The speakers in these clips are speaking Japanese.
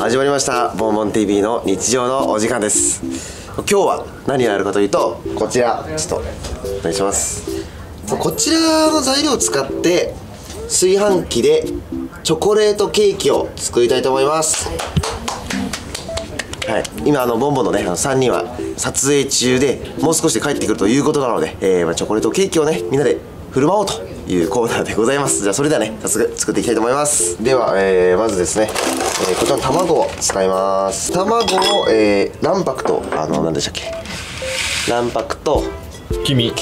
始まりましたボンボン TV の日常のお時間です。今日は何をやるかというと、こちらちょっとお願いします。こちらの材料を使って炊飯器でチョコレートケーキを作りたいと思います。はい、今ボンボンのね3人は撮影中で、もう少しで帰ってくるということなので、チョコレートケーキをねみんなで振る舞おうというコーナーでございます。じゃあそれではね早速作っていきたいと思います。では、まずですね、こちらの卵を使います。卵を、卵白と何でしたっけ、卵白と黄身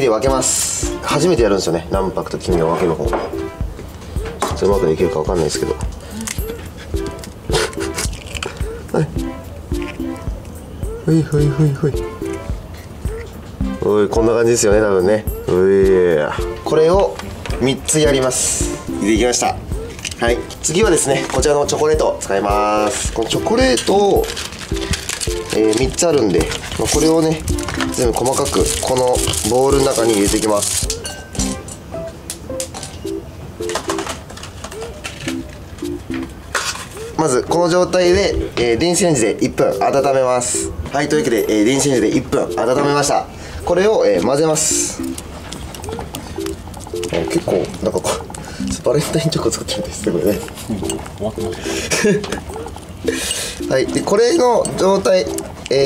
で分けます。初めてやるんですよね、卵白と黄身を分ける方。ちょっとうまくできるか分かんないですけどはいはいはいはい、おいこんな感じですよね多分ね。これを3つやります。できました。はい、次はですねこちらのチョコレートを使います。このチョコレートを、3つあるんで、これをね全部細かくこのボウルの中に入れていきます。まずこの状態で、電子レンジで1分温めます。はい、というわけで、電子レンジで1分温めました。これを、混ぜます。結構なんかこうバレンタインチョコ作ってるんですねこれねはい、でこれの状態、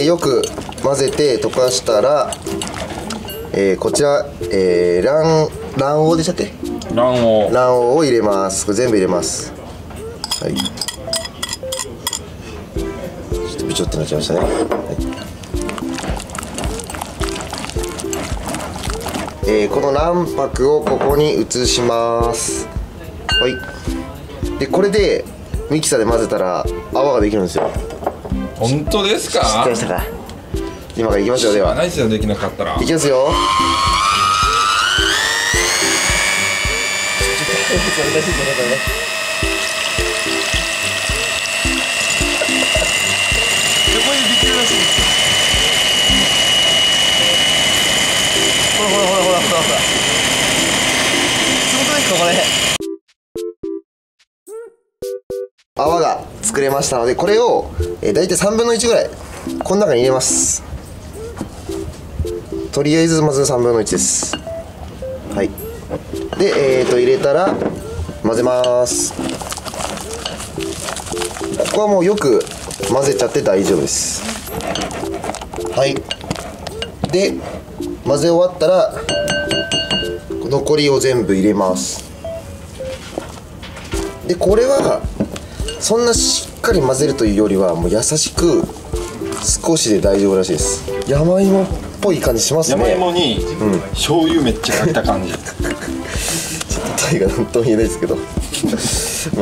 よく混ぜて溶かしたら、こちら、卵黄でしたっけ、卵黄を入れます。これ全部入れます。はい、ちょっとなっちゃいましたね。はい、この卵白をここに移します。はい。でこれでミキサーで混ぜたら泡ができるんですよ。本当ですか？知ってましたか？今からいきましょう。では。ないですよ、できなかったら。いきますよ。ほらすごくないですかこれ。泡が作れましたので、これを大体3分の1ぐらいこの中に入れます。とりあえずまず3分の1です。はい、で入れたら混ぜます。ここはもうよく混ぜちゃって大丈夫です。はい、で混ぜ終わったら残りを全部入れます。でこれはそんなしっかり混ぜるというよりはもう優しく少しで大丈夫らしいです。山芋っぽい感じしますね。山芋に醤油めっちゃかけた感じちょっとタイが何とも言えないですけど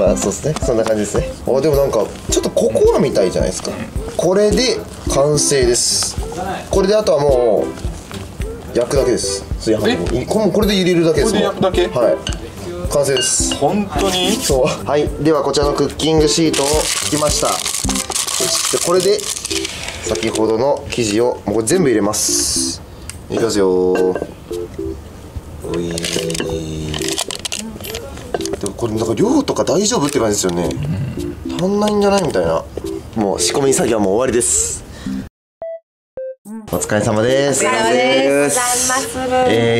まあそうですね、そんな感じですね。あでもなんかちょっとココアみたいじゃないですか。これで完成です。これであとはもう焼くだけです。炊飯器。これで入れるだけです。これで焼くだけ？はい。完成です。本当に？そう。はい。ではこちらのクッキングシートを敷きました。でこれで先ほどの生地をもう全部入れます。いきますよー。おいー。でもこれなんか量とか大丈夫って感じですよね。足んないんじゃないみたいな。もう仕込み作業はもう終わりです。お疲れ様です。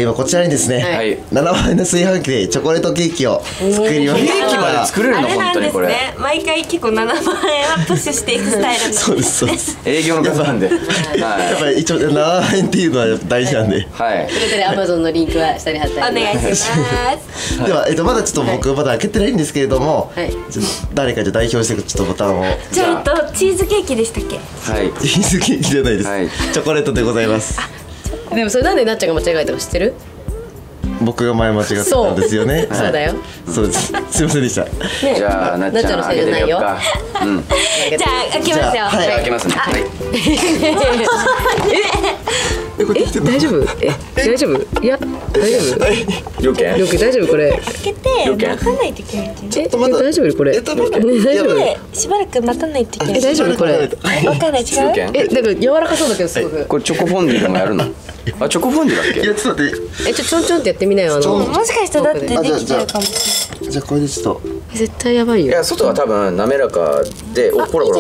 今こちらにですね、7倍の炊飯器でチョコレートケーキを作りました。ケーキまで作れるの本当にこれ。毎回結構7万円はプッシュしていくスタイルなんで。そうですそうです。営業の方なんで。やっぱり一応7万円っていうのは大事なんで。はい。それぞれ Amazon のリンクは下に貼ってあります。お願いします。ではまだちょっと僕まだ開けてないんですけれども、誰かじゃ代表してちょっとボタンを。じゃあチーズケーキでしたっけ？はい。チーズケーキじゃないです。チョコレートでございます。でもそれなんでなっちゃんが間違えたか知ってる？僕が前間違ってたんですよね。そうだよ。そうです。すみませんでした。じゃあなっちゃんのせいじゃないよ。じゃあ開けますよ。はい開けますね。え大丈夫？大丈夫？いや大丈夫？了解。了解大丈夫これ。開けて待たないといけない。ちょっと待って大丈夫これ。大丈夫。しばらく待たないといけない。大丈夫これ。わかんない違う？だから柔らかそうだけどすごく。これチョコフォンデュもやるの？あ、チョコフォンデュだっけ。いや、ちょっと待って、ちょんちょんってやってみなよ。もしかしたらだってできちゃうかもしれない。じゃあこれでちょっと絶対やばいよ。いや、外は多分滑らかで、お、ほらほら、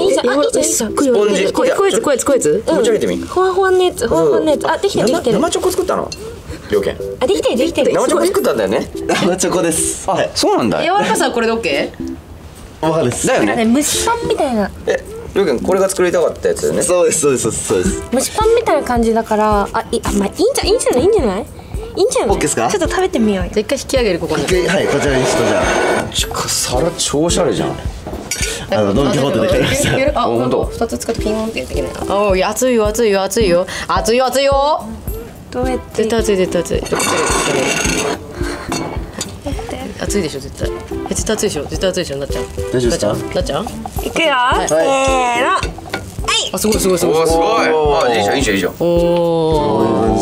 スポンジ、こいつ持ち上げてみ。ほわほわのやつ、ほわほわのやつ。あ、できてるできてる。生チョコ作ったの？両件。あ、できてるできてる。生チョコ作ったんだよね。生チョコです。あ、そうなんだ。柔らかさはこれで OK？ わかるです。だよね。蒸しパンみたいな。りょうくん、これが作りたかったやつだよね。そうですそうですそうです。蒸しパンみたいな感じだから、あ、まあいいんじゃない。 OK ですか。ちょっと食べてみようよ。一回引き上げる。ここに、はい、こちらにちょっと、じゃあちょっと皿超おしゃれじゃん。ドン・キホーテで買いました。あ、ほんと2つ使ってピンってやっていけない。おい、熱いよ熱いよ熱いよ熱いよ熱いよ。どうやって？絶対熱い絶対熱い熱いでしょ。絶対絶対熱いでしょ。絶対熱いでしょ。なっちゃん大丈夫ですか。なっちゃんいくよ。せーの。はい。あ、すごいすごいすごいすごい。あ、いいじゃんいいじゃんいいじゃん。おお。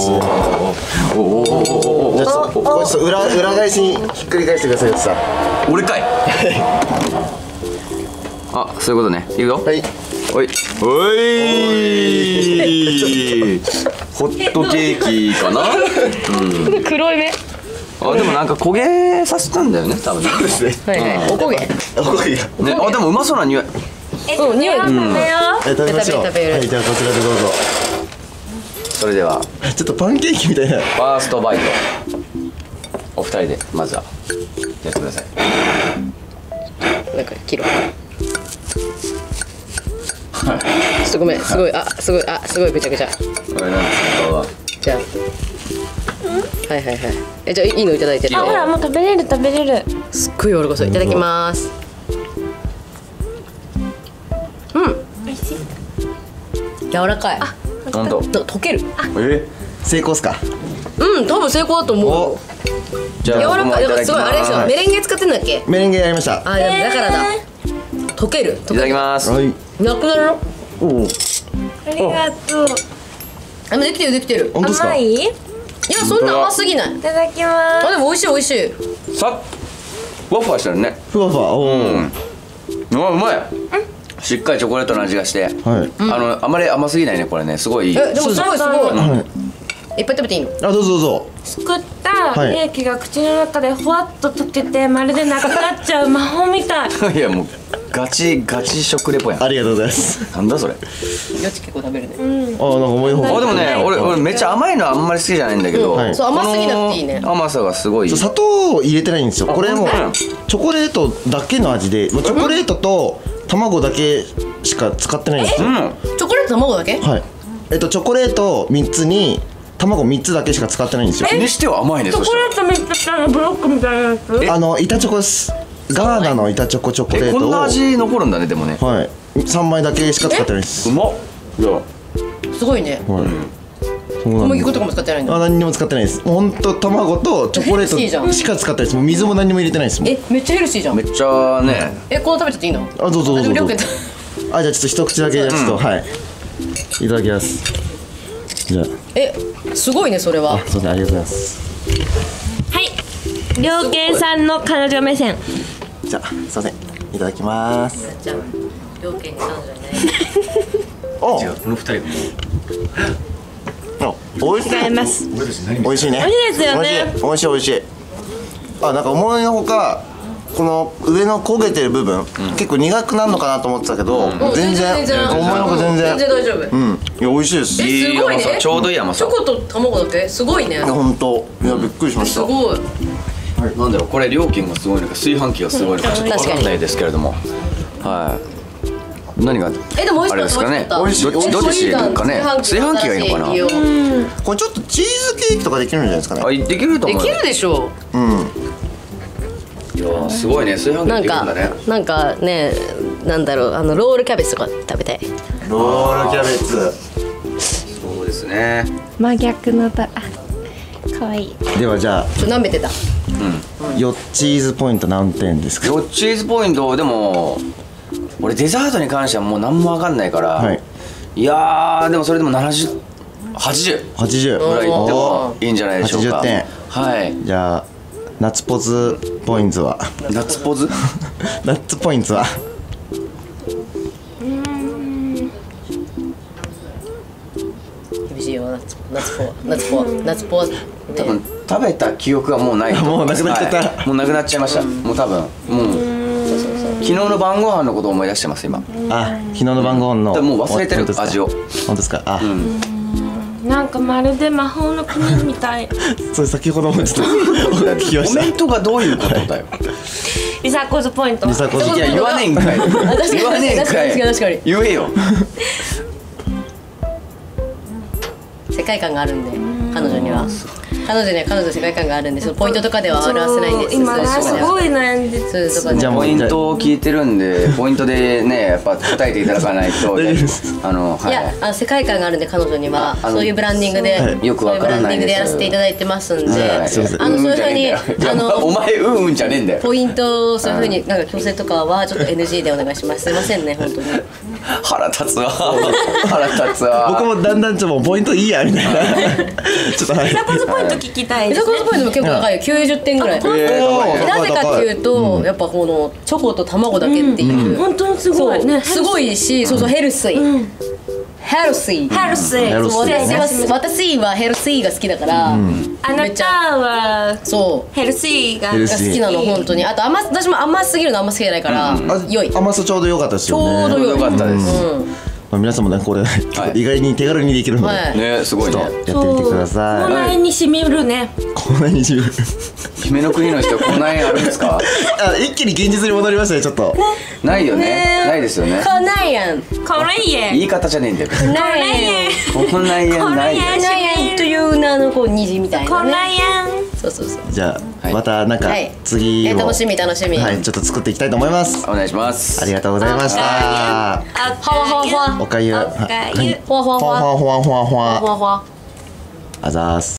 じゃあちょっと裏返しにひっくり返してください。さあ、俺かい。あ、そういうことね。いくよ。はい。おいおい。ホットケーキかな。黒い目。あ、でもなんか焦げさせたんだよね、多分。そうですね。お焦げ。お焦げ。ね、あ、でもうまそうな匂い。うん、匂い。食べよう。食べましょう。はい、じゃあこちらでどうぞ。それでは、ちょっとパンケーキみたいな。ファーストバイト。お二人でまずはやってください。なんか切ろう。はい。ちょっとごめん、すごい、あ、すごい、あ、すごいぐちゃぐちゃ。これなんですか、これは。じゃあ。はいはいはい。じゃあいいのいただいて。あ、ほらもう食べれる食べれる。すっごいおろこそ。いただきます。うん。美味しい。柔らかい。あ、なんと溶ける。成功っすか。うん、多分成功だと思う。柔らかい。でもすごいあれですよ。メレンゲ使ってんだっけ？メレンゲやりました。あ、だからだ。溶ける。いただきます。はい。なくなるよ。おお。ありがとう。あ、できてるできてる。甘い？いや、そんな甘すぎない。いただきます。あ、でも美味しい美味しい。さ、ふわふわしてるね。ふわふわ。うん。あ、うまい。しっかりチョコレートの味がして。はい。あまり甘すぎないね、これね、すごい。でもすごいすごい。いっぱい食べていいの？あ、どうぞどうぞ。すくったケーキが口の中でほわっと溶けて、まるでなくなっちゃう魔法みたい。いや、もうガチガチ食レポやん。ありがとうございます。なんだそれ。よち結構食べるね。あ、なんか重い方。あ、でもね、俺めっちゃ甘いのはあんまり好きじゃないんだけど。そう、甘すぎなくていいね。甘さがすごい。砂糖を入れてないんですよ。これもチョコレートだけの味で、チョコレートと卵だけしか使ってないんですよ。チョコレート卵だけ？はい。チョコレート3つに。卵3つだけしか使ってないんですよ。にしては甘いね。チョコレートめっちゃブロックみたいなやつ。板チョコです。ガーナの板チョコチョコレートを。こんな味残るんだね、でもね。はい。3枚だけしか使ってないです。うまっ。すごいね。小麦粉とかも使ってないんだ。あ、何にも使ってないです。本当卵とチョコレートしか使ってないです。もう水も何も入れてないですもん。めっちゃヘルシーじゃん。めっちゃね。この食べちゃっていいの？あ、どうぞどうぞ。あ、じゃあちょっと一口だけ、ちょっとはい。いただきます。じゃあ、すごいね、それは。あ、そうですね、ありがとうございます。はい、良健さんの彼女目線。じゃあ、すみません、いただきます。じゃあ、良健彼女ね。あ、違う、この二人。あ、美味しい。美味しいね。美味しいですよね。美味しい美味しい。あ、なんか思いのほか、この上の焦げてる部分、結構苦くなるのかなと思ってたけど、全然思いのほか全然大丈夫。うん、いや美味しいです。いい甘さ、ちょうどいい甘さ。チョコと卵だけすごいね。本当、いやびっくりしました。すごい。なんだろうこれ、料金がすごいのか炊飯器がすごいのかちょっとわかんないですけれども、はい、何がでも美味しかった。あれですかね、美味しい。どっちかね、炊飯器がいいのかな。これちょっとチーズケーキとかできるんじゃないですかね。あ、できると思う。できるでしょう。うん。すごいね、炊飯器できるんだね。なんかね、なんだろう、ロールキャベツとか食べたい。ロールキャベツ。そうですね。真逆のだ。可愛い。ではじゃあ。ちょっと舐めてた。うん。よっチーズポイント何点ですか。よっチーズポイントでも、俺デザートに関してはもう何もわかんないから。はい。いやー、でもそれでも70、80、80ぐらいでもいいんじゃないでしょうか。80点。はい。じゃあ。夏ポズポインズは夏ポズナッツポインズは厳しいよ、ナッツポ夏ポワ多分食べた記憶がもうない、もうなくなっちゃった、もうなくなっちゃいました。もう多分もう昨日の晩ご飯のことを思い出してます今。あ、昨日の晩ご飯のもう忘れてる味を。本当ですか。あ、なんかまるで魔法の国みたい。それ先ほどもちょっと聞きました。コメントがどういうことだよ。リサコズポイント。リサコズ。いや言わねえんかい。言わねえんかい。確かに。言えよ。世界観があるんで、彼女には。彼女の世界観があるんで、そのポイントとかでは表せないんです。今すごい悩んでる。じゃあポイントを聞いてるんで、ポイントでね、やっぱ答えていただかないと。いや、世界観があるんで彼女にはそういうブランディングで、よくわからないです。やらせていただいてますんで、そういう風にお前うんじゃねえんだよ。ポイントをそういう風になんか強制とかはちょっと NG でお願いします。すいませんね本当に。腹立つわ。腹立つわ。僕もだんだんちょっとポイントいいやみたいな。ちょっとはい。聞きたいですね。リサコズポイントも結構高いよ、90点ぐらい。なぜかっていうと、やっぱこのチョコと卵だけっていう本当にすごいね、すごいし、そうそうヘルシーヘルシーヘルシー、私はヘルシーが好きだから、あなたはそうヘルシーが好きなの本当に。あと私も甘すぎるのあんま好きじゃないから良い。甘さちょうど良かったですよね。ちょうど良かったです。皆さんもね、これ意外に手軽にできるので、ね、すごいね、やってみてください。こないに染みるね。こないに染みる。夢の国の人、こないあるんですか？一気に現実に戻りましたね、ちょっと。ないよね、ないですよね。こないやん、こないやん。言い方じゃねえんだよ。こないやん、ないやん。こないやんという名のこう虹みたいなね。こないやん。そうそうそう。じゃあまたなんか次を楽しみ楽しみ。はい、ちょっと作っていきたいと思います。お願いします。ありがとうございました。おかゆ。おかゆ。ほわほわほわほわほわほわほわ。あざーす。